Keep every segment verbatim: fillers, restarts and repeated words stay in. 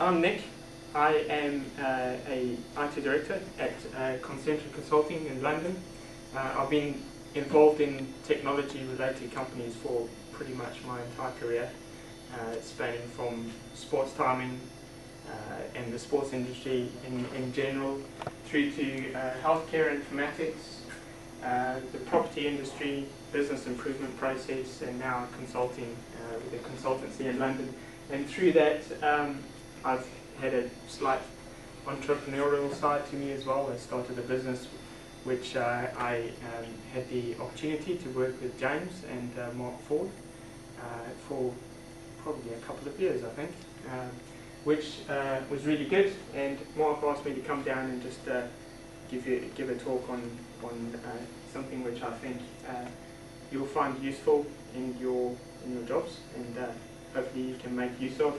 I'm Nick. I am uh, a I T director at uh, Concentric Consulting in London. Uh, I've been involved in technology-related companies for pretty much my entire career, uh, spanning from sports timing uh, and the sports industry in, in general, through to uh, healthcare informatics, uh, the property industry, business improvement process, and now consulting uh, with a consultancy in London. And through that, um, I've had a slight entrepreneurial side to me as well. I started a business which uh, I um, had the opportunity to work with James and uh, Mark Ford uh, for probably a couple of years, I think, uh, which uh, was really good. And Mark asked me to come down and just uh, give you give a talk on on uh, something which I think uh, you'll find useful in your in your jobs, and uh, hopefully you can make use of.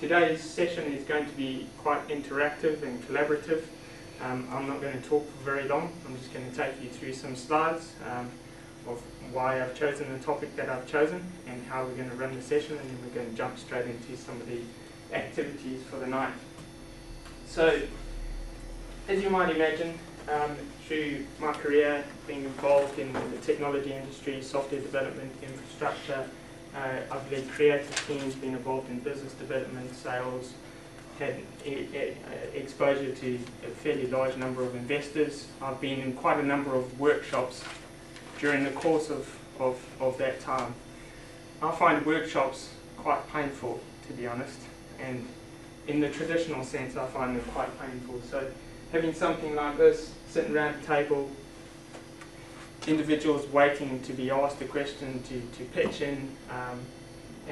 Today's session is going to be quite interactive and collaborative. Um, I'm not going to talk for very long. I'm just going to take you through some slides um, of why I've chosen the topic that I've chosen and how we're going to run the session, and then we're going to jump straight into some of the activities for the night. So, as you might imagine, um, through my career being involved in the technology industry, software development, infrastructure, Uh, I've led creative teams, been involved in business development, sales, had e e exposure to a fairly large number of investors. I've been in quite a number of workshops during the course of, of, of that time. I find workshops quite painful, to be honest, and in the traditional sense I find them quite painful. So having something like this, sitting around the table, individuals waiting to be asked a question to, to pitch in, um,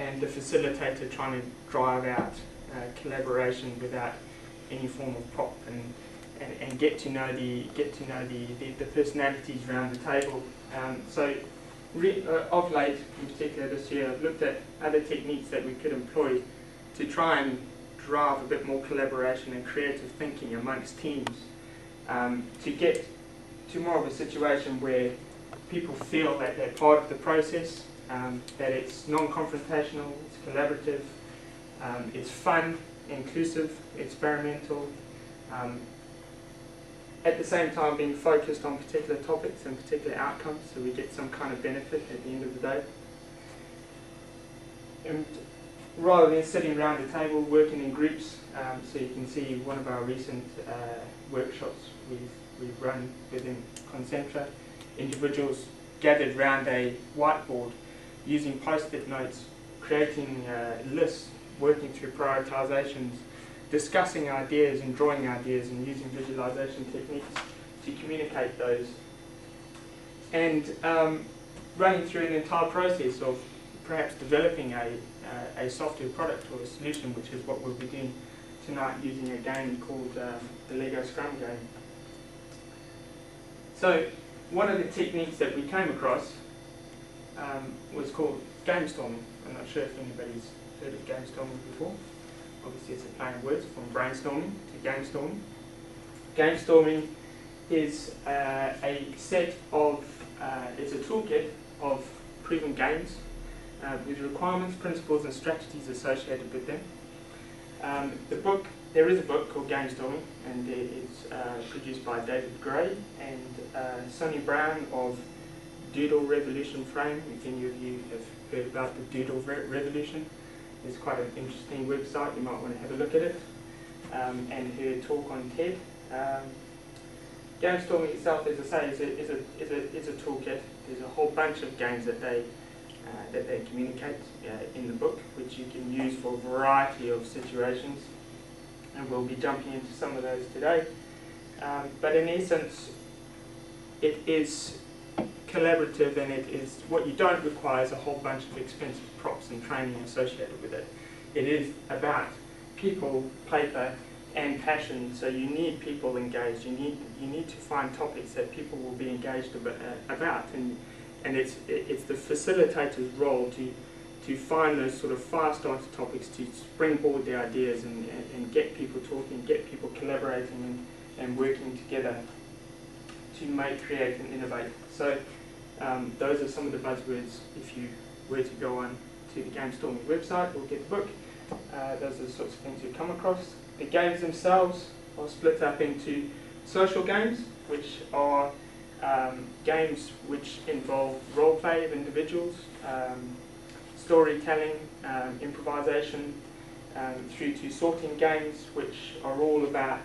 and the facilitator trying to drive out uh, collaboration without any form of prop, and, and, and get to know the get to know the, the, the personalities around the table. Um, so re uh, of late, in particular this year, I've looked at other techniques that we could employ to try and drive a bit more collaboration and creative thinking amongst teams, um, to get to more of a situation where people feel that they're part of the process, um, that it's non-confrontational, it's collaborative, um, it's fun, inclusive, experimental, um, at the same time being focused on particular topics and particular outcomes, so we get some kind of benefit at the end of the day. And rather than sitting around the table, working in groups, um, so you can see one of our recent uh, workshops with we've run within Concentra, individuals gathered round a whiteboard using post-it notes, creating uh, lists, working through prioritizations, discussing ideas and drawing ideas and using visualization techniques to communicate those. And um, running through an entire process of perhaps developing a, uh, a software product or a solution, which is what we'll be doing tonight using a game called um, the Lego Scrum game. So one of the techniques that we came across um, was called Gamestorming. I'm not sure if anybody's heard of Gamestorming before. Obviously it's a play on words from brainstorming to Gamestorming. Gamestorming is uh, a set of, uh, it's a toolkit of proven games uh, with requirements, principles and strategies associated with them. Um, the book There is a book called Gamestorming, and it's uh, produced by David Gray and uh, Sonny Brown of Doodle Revolution fame. If any of you have heard about the Doodle Re Revolution, it's quite an interesting website. You might want to have a look at it, um, and her talk on TED. Um, Gamestorming itself, as I say, is a, is a, is a, is a toolkit. There's a whole bunch of games that they uh, that they communicate uh, in the book, which you can use for a variety of situations. And we'll be jumping into some of those today. Um, but in essence, it is collaborative, and it is what you don't require is a whole bunch of expensive props and training associated with it. It is about people, paper, and passion. So you need people engaged. You need you need to find topics that people will be engaged about, and and it's it's the facilitator's role to. to find those sort of fire-starter topics to springboard the ideas and, and, and get people talking, get people collaborating and, and working together to make, create and innovate. So um, those are some of the buzzwords if you were to go on to the Gamestorming website or get the book. Uh, those are the sorts of things you come across. The games themselves are split up into social games, which are um, games which involve role play of individuals, um, storytelling, um, improvisation, um, through to sorting games, which are all about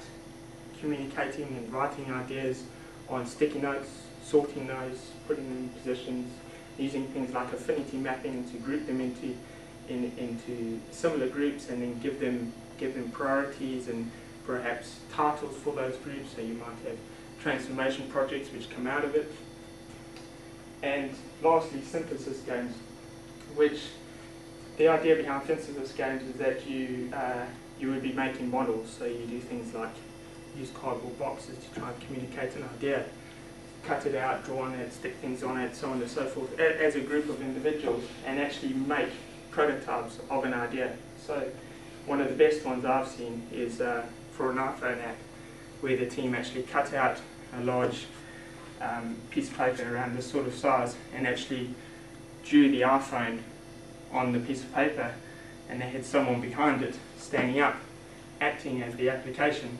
communicating and writing ideas on sticky notes, sorting those, putting them in positions, using things like affinity mapping to group them into in, into similar groups, and then give them give them priorities and perhaps titles for those groups. So you might have transformation projects which come out of it. And lastly, synthesis games, which the idea behind synthesis games is that you uh, you would be making models. So you do things like use cardboard boxes to try and communicate an idea, cut it out, draw on it, stick things on it, so on and so forth, as a group of individuals, and actually make prototypes of an idea. So one of the best ones I've seen is uh, for an iPhone app, where the team actually cut out a large um, piece of paper around this sort of size, and actually drew the iPhone on the piece of paper, and they had someone behind it standing up, acting as the application,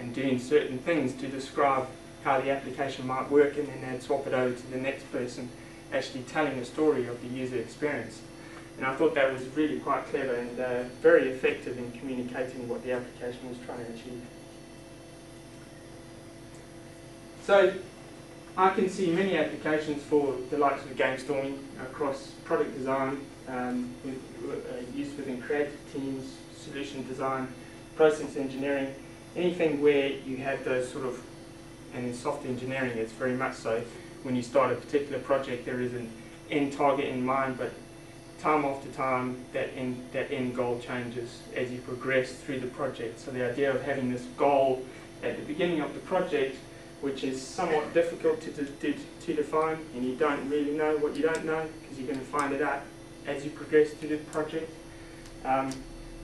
and doing certain things to describe how the application might work, and then they'd swap it over to the next person, actually telling a story of the user experience. And I thought that was really quite clever and uh, very effective in communicating what the application was trying to achieve. So I can see many applications for the likes of Gamestorming across product design, um, with, uh, used within creative teams, solution design, process engineering, anything where you have those sort of, and in soft engineering it's very much so, when you start a particular project there is an end target in mind, but time after time that end, that end goal changes as you progress through the project. So the idea of having this goal at the beginning of the project, which is somewhat difficult to, to, to define, and you don't really know what you don't know, because you're going to find it out as you progress through the project. Um,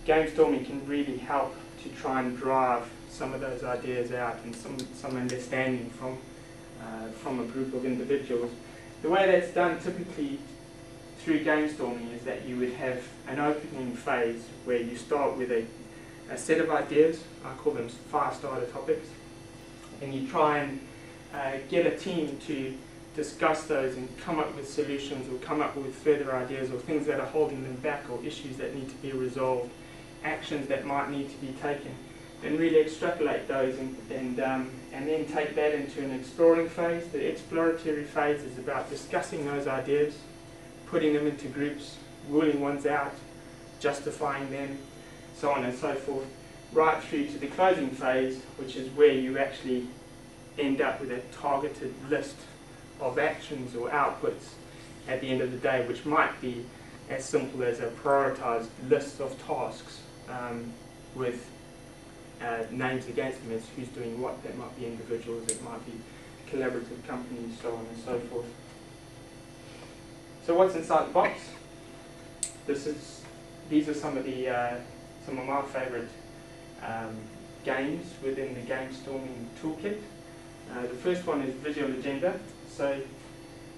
Gamestorming can really help to try and drive some of those ideas out, and some, some understanding from, uh, from a group of individuals. The way that's done typically through Gamestorming is that you would have an opening phase where you start with a, a set of ideas. I call them fire-starter topics, and you try and uh, get a team to discuss those and come up with solutions, or come up with further ideas, or things that are holding them back, or issues that need to be resolved, actions that might need to be taken, and really extrapolate those, and, and, um, and then take that into an exploring phase. The exploratory phase is about discussing those ideas, putting them into groups, ruling ones out, justifying them, so on and so forth, right through to the closing phase, which is where you actually end up with a targeted list of actions or outputs at the end of the day, which might be as simple as a prioritized list of tasks um, with uh, names against them as who's doing what. That might be individuals, it might be collaborative companies, so on and so forth. So what's inside the box? This is, these are some of the uh, some of my favorite um, games within the Gamestorming toolkit. Uh, the first one is Visual Agenda. So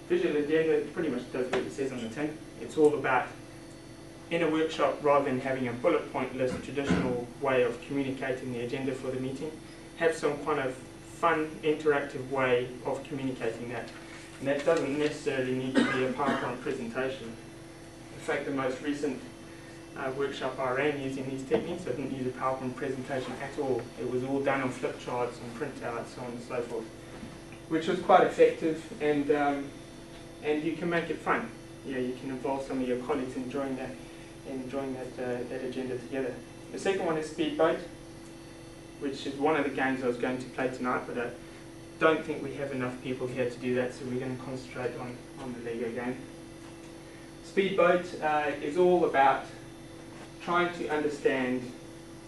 Visual Agenda pretty much does what it says on the tin. It's all about, in a workshop, rather than having a bullet point list, traditional way of communicating the agenda for the meeting, have some kind of fun, interactive way of communicating that. And that doesn't necessarily need to be a PowerPoint presentation. In fact, the most recent uh, workshop I ran using these techniques, I didn't use a PowerPoint presentation at all. It was all done on flip charts and printouts, so on and so forth, which was quite effective, and um, and you can make it fun. You know, you can involve some of your colleagues in drawing that, in drawing that, uh, that agenda together. The second one is Speedboat, which is one of the games I was going to play tonight, but I don't think we have enough people here to do that, so we're going to concentrate on, on the Lego game. Speedboat uh, is all about trying to understand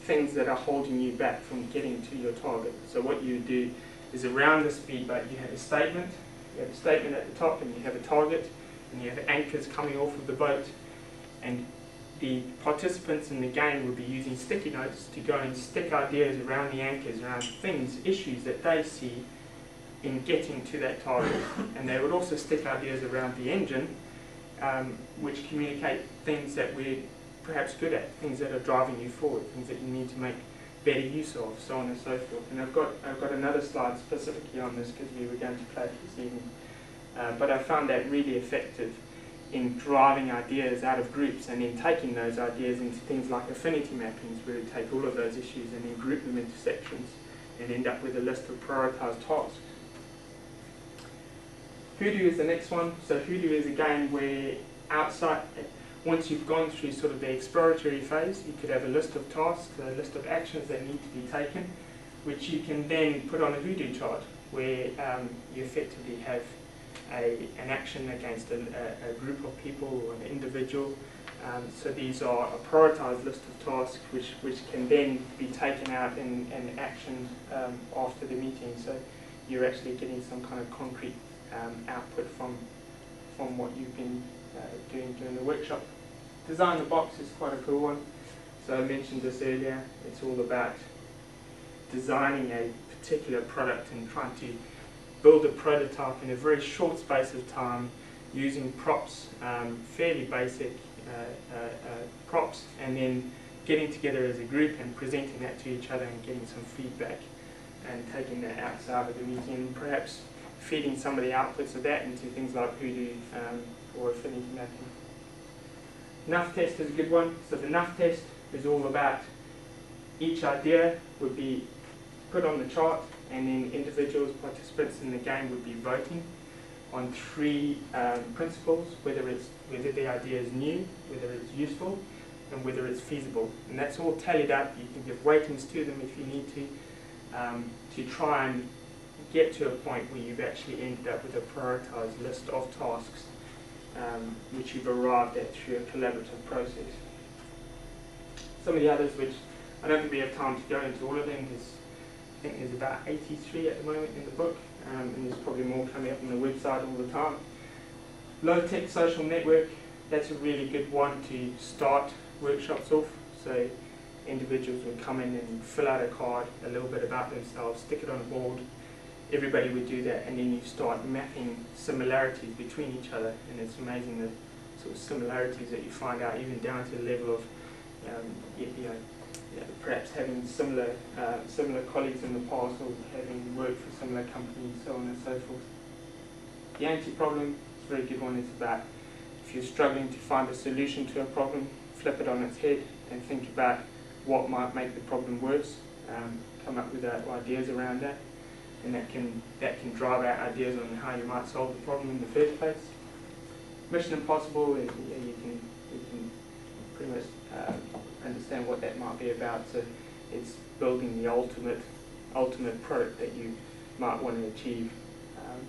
things that are holding you back from getting to your target. So what you do is, around the speedboat you have a statement, you have a statement at the top, and you have a target, and you have anchors coming off of the boat, and the participants in the game will be using sticky notes to go and stick ideas around the anchors, around things, issues that they see in getting to that target. And they would also stick ideas around the engine, um, which communicate things that we're perhaps good at, things that are driving you forward, things that you need to make better use of, so on and so forth. And I've got, I've got another slide specifically on this because we were going to play it this evening. Uh, but I found that really effective in driving ideas out of groups and in taking those ideas into things like affinity mappings, where we take all of those issues and then group them into sections and end up with a list of prioritized tasks. Hoodoo is the next one. So Hoodoo is a game where outside, once you've gone through sort of the exploratory phase, you could have a list of tasks, a list of actions that need to be taken, which you can then put on a Hoodoo chart where um, you effectively have A, an action against a, a group of people or an individual. Um, so these are a prioritized list of tasks which, which can then be taken out and, and actioned um, after the meeting. So you're actually getting some kind of concrete um, output from, from what you've been uh, doing during the workshop. Design the box is quite a cool one. So I mentioned this earlier. It's all about designing a particular product and trying to build a prototype in a very short space of time using props, um, fairly basic uh, uh, uh, props, and then getting together as a group and presenting that to each other and getting some feedback and taking that outside of the meeting and perhaps feeding some of the outputs of that into things like Hoodoo um, or affinity mapping. Nuff test is a good one. So the Nuff test is all about each idea would be put on the chart, and then individuals, participants in the game would be voting on three um, principles, whether it's whether the idea is new, whether it's useful, and whether it's feasible. And that's all tallied up. You can give weightings to them if you need to, um, to try and get to a point where you've actually ended up with a prioritized list of tasks um, which you've arrived at through a collaborative process. Some of the others which I don't think we have time to go into all of them, is I think there's about eighty-three at the moment in the book, um, and there's probably more coming up on the website all the time. Low-tech social network, that's a really good one to start workshops off. So individuals would come in and fill out a card, a little bit about themselves, stick it on a board. Everybody would do that, and then you start mapping similarities between each other, and it's amazing the sort of similarities that you find out, even down to the level of, um, you know, Yeah, perhaps having similar uh, similar colleagues in the past or having worked for similar companies, so on and so forth. The anti-problem is a very good one. It's about if you're struggling to find a solution to a problem, flip it on its head and think about what might make the problem worse, um, come up with uh, ideas around that, and that can, that can drive out ideas on how you might solve the problem in the first place. Mission Impossible, you, you, can, you can pretty much uh, understand what that might be about. So it's building the ultimate ultimate product that you might want to achieve. Um,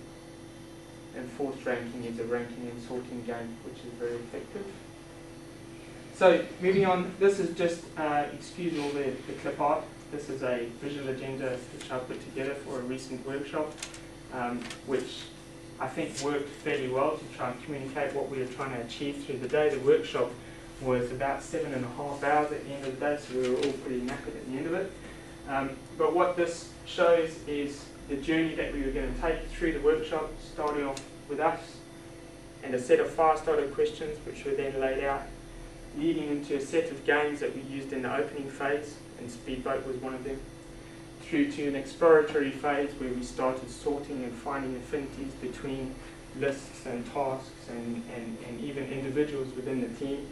and fourth ranking is a ranking and sorting game, which is very effective. So moving on, this is just, uh, excuse all the, the clip art. This is a visual agenda which I put together for a recent workshop, um, which I think worked fairly well to try and communicate what we were trying to achieve through the day. The workshop was about seven and a half hours at the end of the day, so we were all pretty knackered at the end of it. Um, but what this shows is the journey that we were going to take through the workshop, starting off with us and a set of fire-starter questions which were then laid out, leading into a set of games that we used in the opening phase, and Speedboat was one of them, through to an exploratory phase where we started sorting and finding affinities between lists and tasks and, and, and even individuals within the team,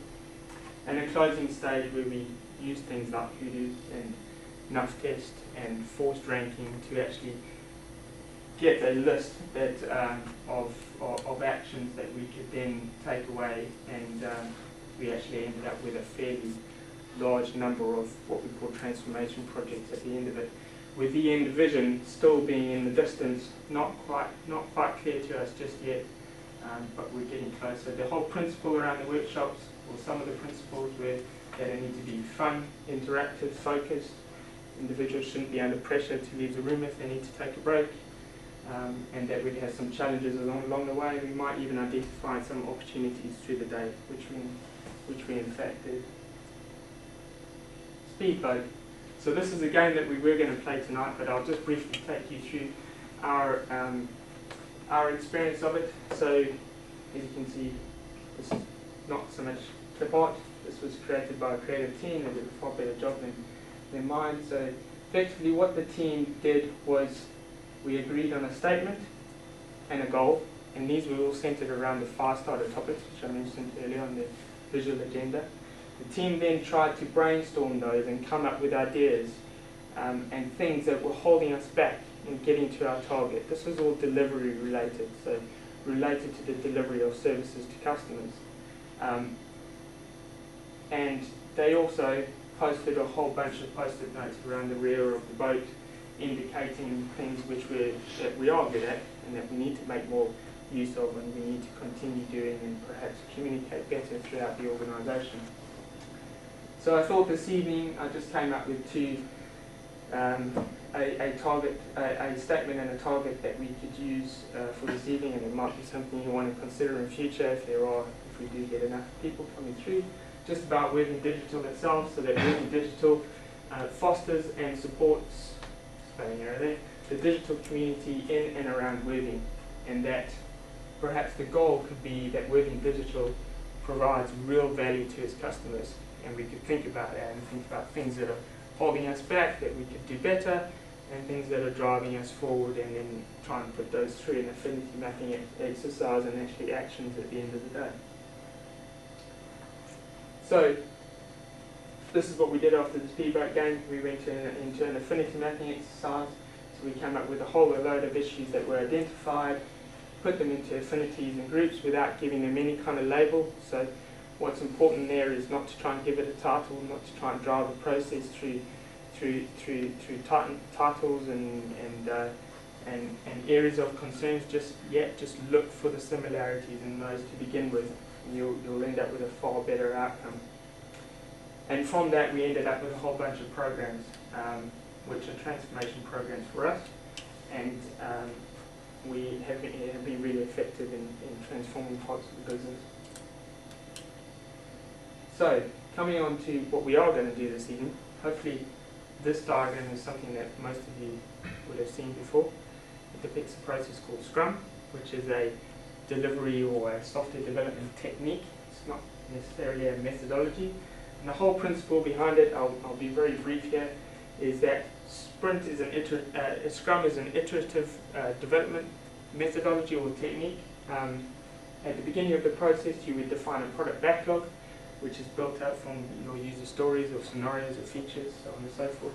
and a closing stage where we use things like Hoodoo and Nuff test and forced ranking to actually get a list that, um, of, of, of actions that we could then take away, and um, we actually ended up with a fairly large number of what we call transformation projects at the end of it, with the end vision still being in the distance, not quite, not quite clear to us just yet, um, but we're getting closer. The whole principle around the workshops, or some of the principles, where they need to be fun, interactive, focused. Individuals shouldn't be under pressure to leave the room if they need to take a break, um, and that we'd have some challenges along, along the way. We might even identify some opportunities through the day, which we, which we in fact did. Speedboat. So this is a game that we were going to play tonight, but I'll just briefly take you through our, um, our experience of it. So as you can see, this is not so much clip art, This was created by a creative team and did a far better job than, than mine. So effectively what the team did was we agreed on a statement and a goal, and these were all centered around the five starter topics, which I mentioned earlier on the visual agenda. The team then tried to brainstorm those and come up with ideas um, and things that were holding us back in getting to our target. This was all delivery related, so related to the delivery of services to customers. Um, and they also posted a whole bunch of post-it notes around the rear of the boat indicating things which we're, that we are good at and that we need to make more use of and we need to continue doing and perhaps communicate better throughout the organisation. So I thought this evening I just came up with two, um, a, a target, a, a statement and a target that we could use uh, for this evening, and it might be something you want to consider in future if there are, if we do get enough people coming through, just about Worthing Digital itself, so that Worthing Digital uh, fosters and supports the digital community in and around Worthing, and that perhaps the goal could be that Worthing Digital provides real value to its customers, and we could think about that and think about things that are holding us back that we could do better and things that are driving us forward, and then try and put those through an affinity mapping exercise and actually actions at the end of the day. So this is what we did after the speedboat game. We went to an, into an affinity mapping exercise. So we came up with a whole load of issues that were identified, put them into affinities and groups without giving them any kind of label. So what's important there is not to try and give it a title, not to try and drive a process through through through through titles and and uh, and, and areas of concerns just yet. Just look for the similarities in those to begin with, and you'll you'll end up with a far better outcome. And from that we ended up with a whole bunch of programs, um, which are transformation programs for us, and um, we have been, have been really effective in, in transforming parts of the business. So, coming on to what we are going to do this evening, hopefully this diagram is something that most of you would have seen before. It depicts a process called Scrum, which is a delivery or a software development technique. It's not necessarily a methodology. And the whole principle behind it, I'll, I'll be very brief here, is that Sprint is an iter uh, Scrum is an iterative uh, development methodology or technique. Um, at the beginning of the process, you would define a product backlog, which is built up from your user stories or scenarios or features, so on and so forth.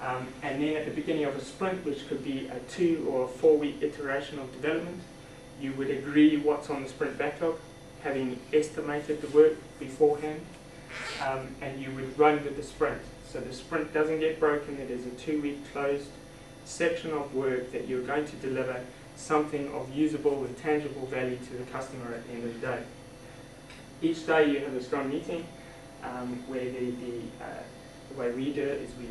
Um, and then at the beginning of a sprint, which could be a two or a four-week iteration of development, you would agree what's on the sprint backlog, having estimated the work beforehand. Um, and you would run with the sprint. So the sprint doesn't get broken, it is a two-week closed section of work that you're going to deliver something of usable and tangible value to the customer at the end of the day. Each day you have a Scrum meeting um, where the, the, uh, the way we do it is we,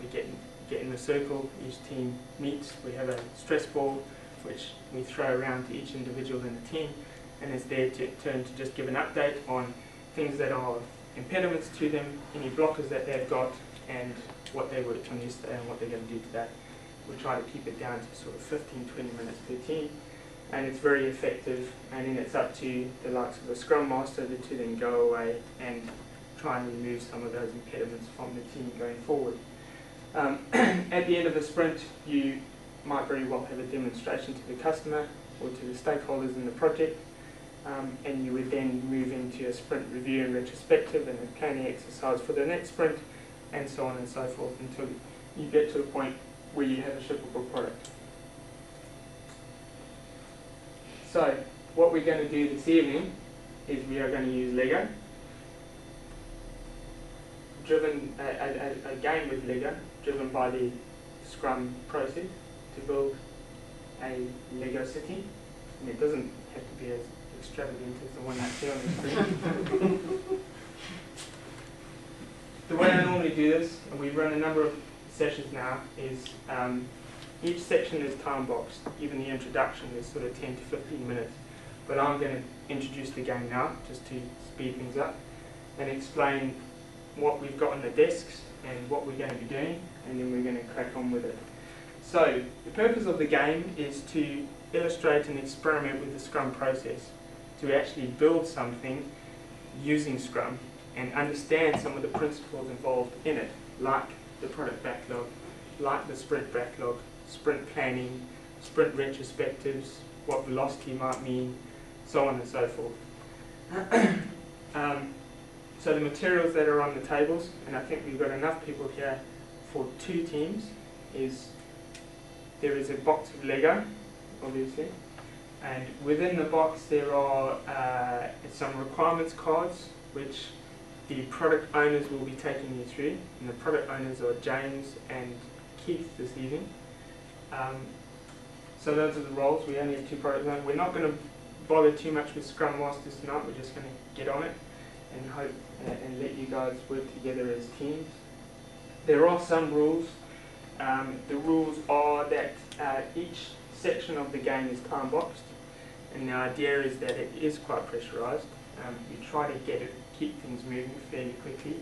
we get, get in a circle, each team meets, we have a stress ball which we throw around to each individual in the team, and it's their turn to just give an update on things that are impediments to them, any blockers that they've got, and what they worked on yesterday and what they're going to do today. We try to keep it down to sort of fifteen to twenty minutes per team, and it's very effective, and then it's up to the likes of the Scrum Master to then go away and try and remove some of those impediments from the team going forward. Um, at the end of the sprint, you might very well have a demonstration to the customer or to the stakeholders in the project. Um, and you would then move into a sprint review and retrospective and a planning exercise for the next sprint, and so on and so forth, until you get to a point where you have a shippable product. So what we're going to do this evening is we are going to use Lego, driven a, a, a game with Lego, driven by the Scrum process, to build a Lego city, and it doesn't have to be as extravagant as the one I see on the screen. The way I normally do this, and we've run a number of sessions now, is um, each section is time boxed. Even the introduction is sort of ten to fifteen minutes. But I'm going to introduce the game now, just to speed things up, and explain what we've got on the desks and what we're going to be doing, and then we're going to crack on with it. So the purpose of the game is to illustrate and experiment with the Scrum process, to actually build something using Scrum and understand some of the principles involved in it, like the product backlog, like the sprint backlog, sprint planning, sprint retrospectives, what velocity might mean, so on and so forth. um, so the materials that are on the tables, and I think we've got enough people here for two teams, is there is a box of Lego, obviously, and within the box there are uh, some requirements cards which the product owners will be taking you through, and the product owners are James and Keith this evening. Um, so those are the roles. We only have two product owners. We're not going to bother too much with Scrum Masters tonight. We're just going to get on it and hope uh, and let you guys work together as teams. There are some rules. Um, the rules are that uh, each section of the game is time boxed, and the idea is that it is quite pressurized. Um, you try to get it, keep things moving fairly quickly,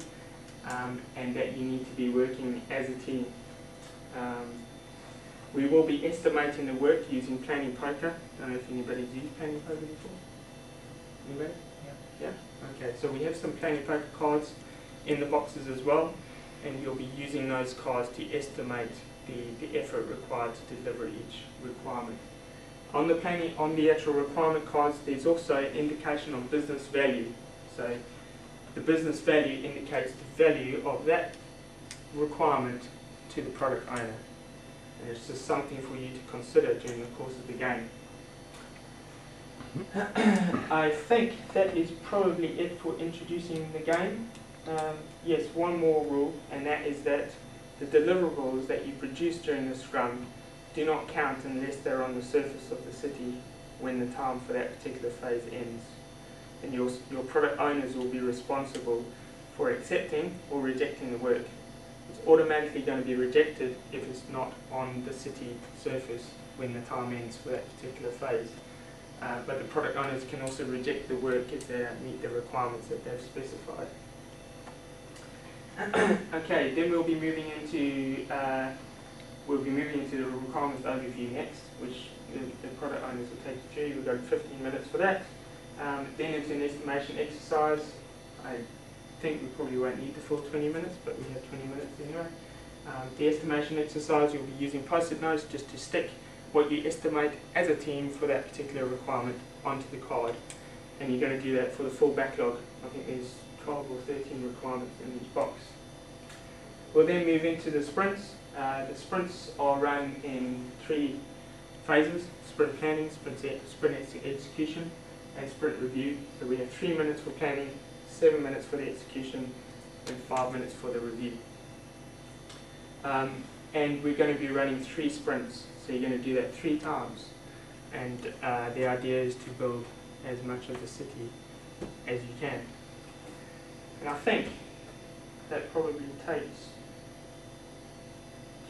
um, and that you need to be working as a team. Um, we will be estimating the work using Planning Poker. I don't know if anybody's used Planning Poker before. Anybody? Yeah. Yeah? Okay, so we have some Planning Poker cards in the boxes as well, and you'll be using those cards to estimate the, the effort required to deliver each requirement. On the planning, on the actual requirement cards, there's also an indication of business value. So the business value indicates the value of that requirement to the product owner. And it's just something for you to consider during the course of the game. I think that is probably it for introducing the game. Um, yes, one more rule, and that is that the deliverables that you produce during the Scrum do not count unless they're on the surface of the city when the time for that particular phase ends. And your, your product owners will be responsible for accepting or rejecting the work. It's automatically going to be rejected if it's not on the city surface when the time ends for that particular phase. Uh, but the product owners can also reject the work if they don't meet the requirements that they've specified. Okay, then we'll be moving into uh, we'll be moving into the requirements overview next, which the, the product owners will take you through. We've got fifteen minutes for that. Um, then it's an estimation exercise. I think we probably won't need the full twenty minutes, but we have twenty minutes anyway. Um, the estimation exercise, you'll be using post-it notes just to stick what you estimate as a team for that particular requirement onto the card, and you're going to do that for the full backlog. I think there's twelve or thirteen requirements in each box. We'll then move into the sprints. Uh, the sprints are run in three phases: sprint planning, sprint, sprint execution, and sprint review. So we have three minutes for planning, seven minutes for the execution, and five minutes for the review. Um, and we're going to be running three sprints, so you're going to do that three times. And uh, the idea is to build as much of the city as you can. And I think that probably takes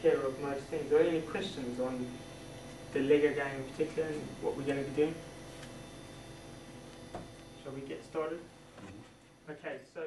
care of most things. Are there any questions on the Lego game in particular and what we're going to be doing? Shall we get started? Okay, so...